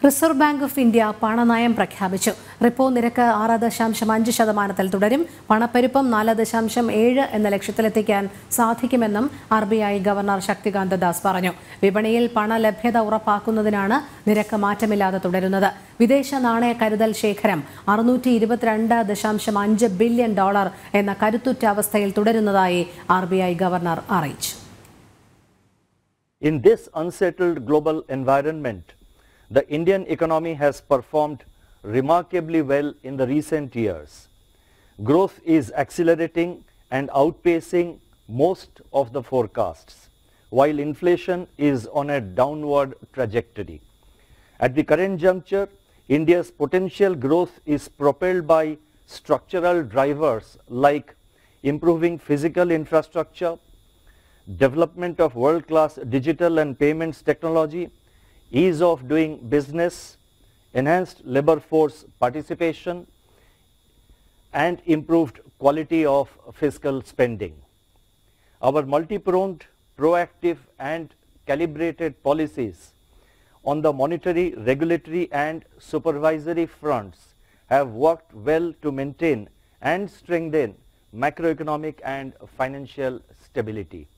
Reserve Bank of India, Pananayam Prakhabichu, Repo Niraka, Ara the Shamsham Anjishadamanatal Tudarim, Panaperipam, Nala the Shamsham Ada, and the Lectulatic and Sathikimenam, RBI Governor Shaktikanta Das Parano, Vibanil, Pana Lepeda Ura Pakunadana, Niraka Matamila Tudarunada, Videsha Nana Karadal Shekharam, Arnuti Ribatranda, the Shamsham $1 billion, and the Kadutu Tavastal Tudarunadai, RBI Governor RH. In this unsettled global environment, the Indian economy has performed remarkably well in the recent years. Growth is accelerating and outpacing most of the forecasts, while inflation is on a downward trajectory. At the current juncture, India's potential growth is propelled by structural drivers like improving physical infrastructure, development of world-class digital and payments technology, ease of doing business, enhanced labor force participation, and improved quality of fiscal spending. Our multi-pronged, proactive and calibrated policies on the monetary, regulatory and supervisory fronts have worked well to maintain and strengthen macroeconomic and financial stability.